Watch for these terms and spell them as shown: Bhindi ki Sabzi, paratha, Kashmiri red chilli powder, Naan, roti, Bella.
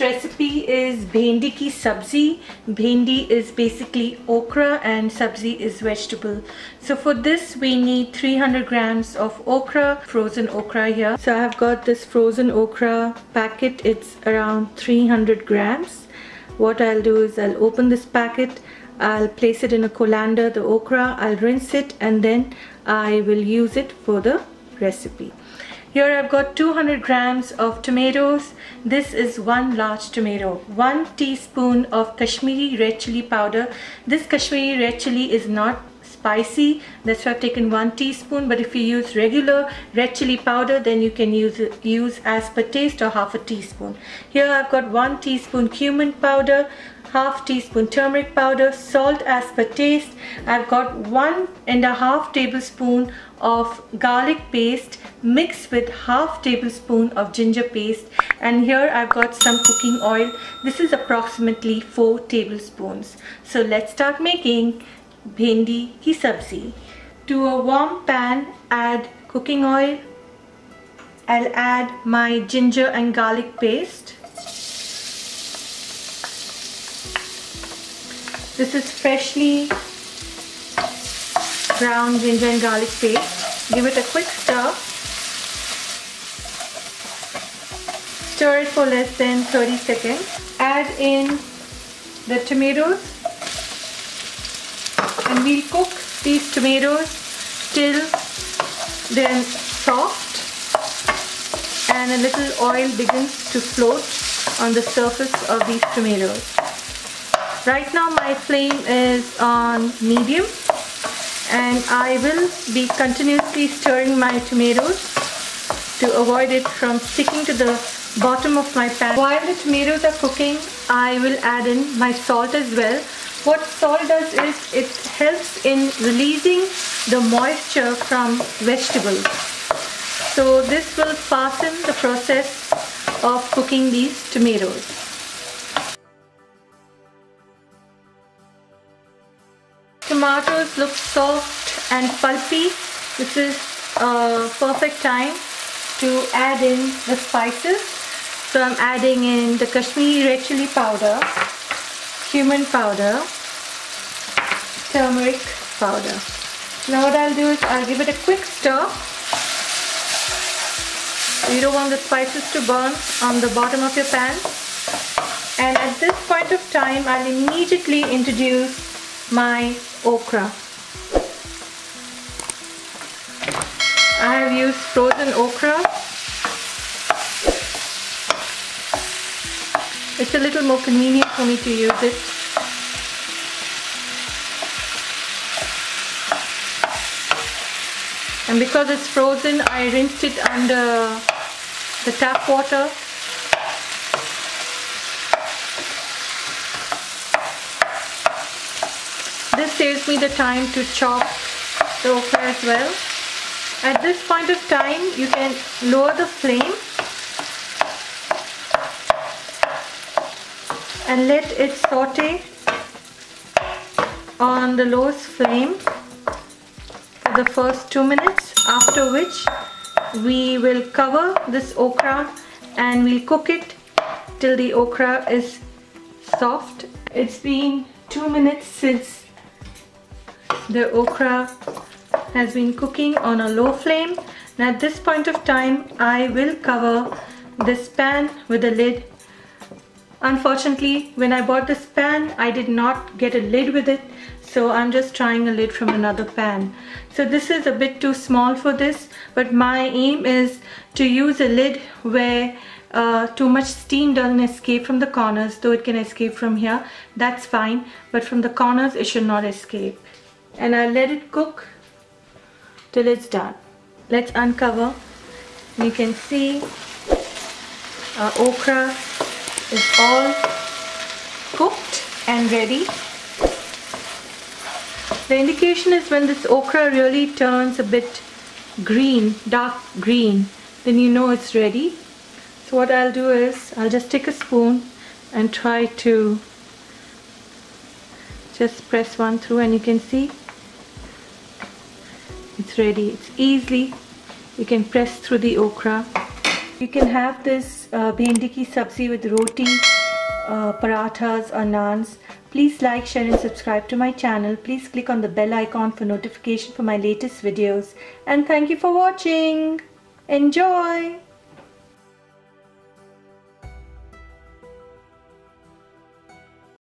This recipe is bhindi ki sabzi. Bhindi is basically okra and sabzi is vegetable. So for this we need 300 grams of okra, frozen okra here. So I have got this frozen okra packet. It's around 300 grams. What I'll do is I'll open this packet, I'll place it in a colander, the okra, I'll rinse it, and then I will use it for the recipe. Here I've got 200 grams of tomatoes. This is one large tomato. 1 teaspoon of Kashmiri red chilli powder. This Kashmiri red chilli is not spicy, that's why I've taken 1 teaspoon, but if you use regular red chili powder then you can use as per taste or half a teaspoon. Here I've got 1 teaspoon cumin powder, half teaspoon turmeric powder, salt as per taste. I've got 1.5 tablespoon of garlic paste mixed with half tablespoon of ginger paste, and here I've got some cooking oil. This is approximately 4 tablespoons. So let's start making Bhindi ki sabzi. To a warm pan, add cooking oil. I'll add my ginger and garlic paste. This is freshly ground ginger and garlic paste. Give it a quick stir. Stir it for less than 30 seconds. Add in the tomatoes. And we'll cook these tomatoes till they're soft and a little oil begins to float on the surface of these tomatoes. Right now my flame is on medium and I will be continuously stirring my tomatoes to avoid it from sticking to the bottom of my pan. While the tomatoes are cooking, I will add in my salt as well. What salt does is it helps in releasing the moisture from vegetables. So this will fasten the process of cooking these tomatoes. Tomatoes look soft and pulpy. This is a perfect time to add in the spices. So I'm adding in the Kashmiri red chilli powder, cumin powder, turmeric powder. Now what I'll do is I'll give it a quick stir. You don't want the spices to burn on the bottom of your pan. And at this point of time, I'll immediately introduce my okra. I have used frozen okra. It's a little more convenient for me to use it. And because it's frozen, I rinsed it under the tap water. This saves me the time to chop the okra as well. At this point of time, you can lower the flame and let it saute on the lowest flame for the first 2 minutes, after which we will cover this okra and we'll cook it till the okra is soft. It's been 2 minutes since the okra has been cooking on a low flame. Now at this point of time, I will cover this pan with a lid. Unfortunately, when I bought this pan, I did not get a lid with it, so I'm just trying a lid from another pan. So this is a bit too small for this, but my aim is to use a lid where too much steam doesn't escape from the corners, though it can escape from here, that's fine, but from the corners it should not escape. And I'll let it cook till it's done. Let's uncover. You can see our okra is all cooked and ready. The indication is when this okra really turns a bit green, dark green, then you know it's ready. So what I'll do is I'll just take a spoon and try to just press one through, and you can see it's ready. It's easy. You can press through the okra You can have this bhindi ki sabzi with roti, parathas or naans. Please like, share and subscribe to my channel. Please click on the bell icon for notification for my latest videos. And thank you for watching. Enjoy!